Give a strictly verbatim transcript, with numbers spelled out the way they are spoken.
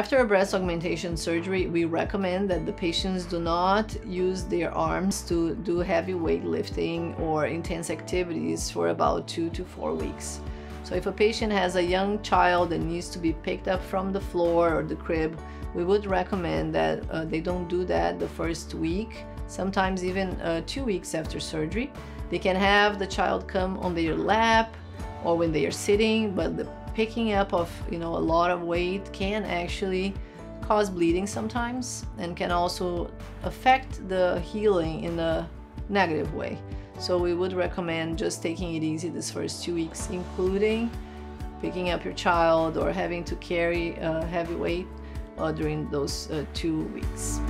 After a breast augmentation surgery, we recommend that the patients do not use their arms to do heavy weight lifting or intense activities for about two to four weeks. So if a patient has a young child that needs to be picked up from the floor or the crib, we would recommend that uh, they don't do that the first week, sometimes even uh, two weeks after surgery. They can have the child come on their lap or when they are sitting, but the picking up of you know a lot of weight can actually cause bleeding sometimes and can also affect the healing in a negative way. So we would recommend just taking it easy this first two weeks, including picking up your child or having to carry uh, heavy weight uh, during those uh, two weeks.